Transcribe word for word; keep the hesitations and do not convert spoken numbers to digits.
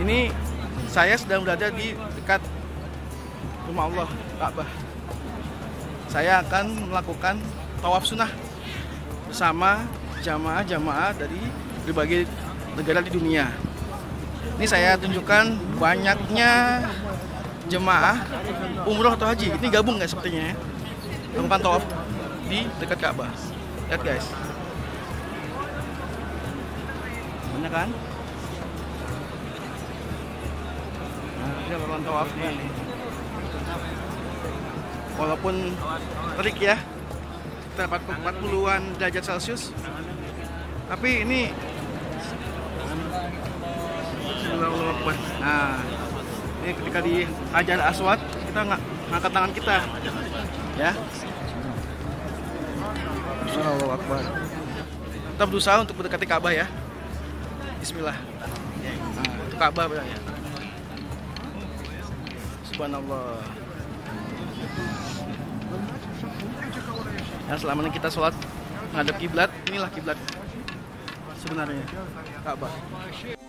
Ini saya sedang berada di dekat rumah Allah, Ka'bah. Saya akan melakukan tawaf sunnah bersama jamaah-jamaah dari berbagai negara di dunia. Ini saya tunjukkan banyaknya jemaah umroh atau haji. Ini gabung nggak sepertinya ya? Melakukan tawaf di dekat Ka'bah. Lihat guys, banyak kan? Nah, ini melakukan tawafnya nih. Walaupun terik ya, terdapat empat puluhan derajat Celcius, tapi ini nah, ini ketika di Hajar Aswat kita nggak ngangkat tangan kita ya. Allahu Akbar. Kita berusaha untuk mendekati Ka'bah ya. Bismillah. Nah, Ka'bah berarti. Subhanallah. Nah, selama ini kita sholat menghadap kiblat, inilah kiblat sebenarnya, Ka'bah.